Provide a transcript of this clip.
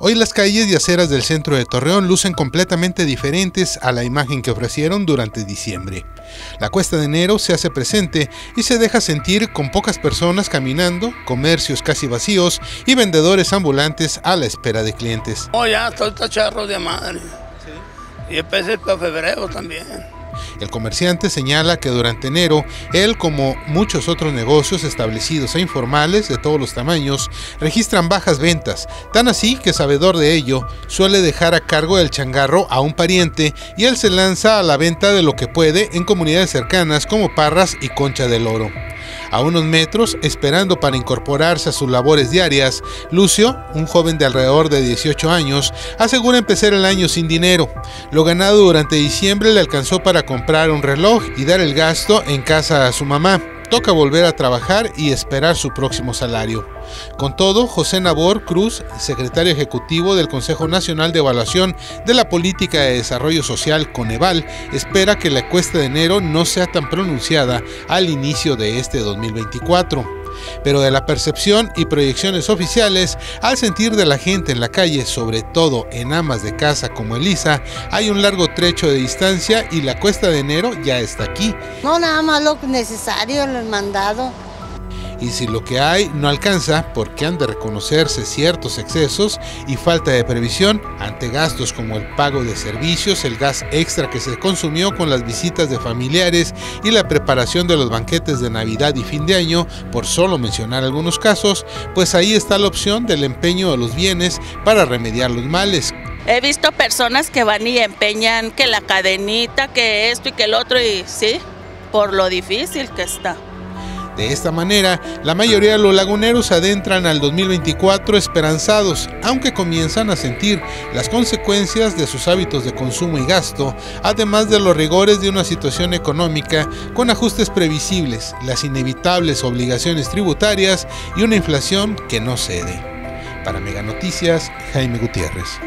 Hoy las calles y aceras del centro de Torreón lucen completamente diferentes a la imagen que ofrecieron durante diciembre. La cuesta de enero se hace presente y se deja sentir con pocas personas caminando, comercios casi vacíos y vendedores ambulantes a la espera de clientes. Oh, ya, estoy tacharro de madre. ¿Sí? Y empecé para febrero también. El comerciante señala que durante enero, él como muchos otros negocios establecidos e informales de todos los tamaños, registran bajas ventas, tan así que sabedor de ello, suele dejar a cargo del changarro a un pariente y él se lanza a la venta de lo que puede en comunidades cercanas como Parras y Concha del Oro. A unos metros, esperando para incorporarse a sus labores diarias, Lucio, un joven de alrededor de 18 años, asegura empezar el año sin dinero. Lo ganado durante diciembre le alcanzó para comprar un reloj y dar el gasto en casa a su mamá. Toca volver a trabajar y esperar su próximo salario. Con todo, José Nabor Cruz, secretario ejecutivo del Consejo Nacional de Evaluación de la Política de Desarrollo Social, Coneval, espera que la cuesta de enero no sea tan pronunciada al inicio de este 2024. Pero de la percepción y proyecciones oficiales, al sentir de la gente en la calle, sobre todo en amas de casa como Elisa, hay un largo trecho de distancia y la cuesta de enero ya está aquí. No, nada más lo necesario, lo he mandado. Y si lo que hay no alcanza, porque han de reconocerse ciertos excesos y falta de previsión ante gastos como el pago de servicios, el gas extra que se consumió con las visitas de familiares y la preparación de los banquetes de Navidad y fin de año, por solo mencionar algunos casos, pues ahí está la opción del empeño de los bienes para remediar los males. He visto personas que van y empeñan que la cadenita, que esto y que el otro, y sí, por lo difícil que está. De esta manera, la mayoría de los laguneros adentran al 2024 esperanzados, aunque comienzan a sentir las consecuencias de sus hábitos de consumo y gasto, además de los rigores de una situación económica con ajustes previsibles, las inevitables obligaciones tributarias y una inflación que no cede. Para Meganoticias, Jaime Gutiérrez.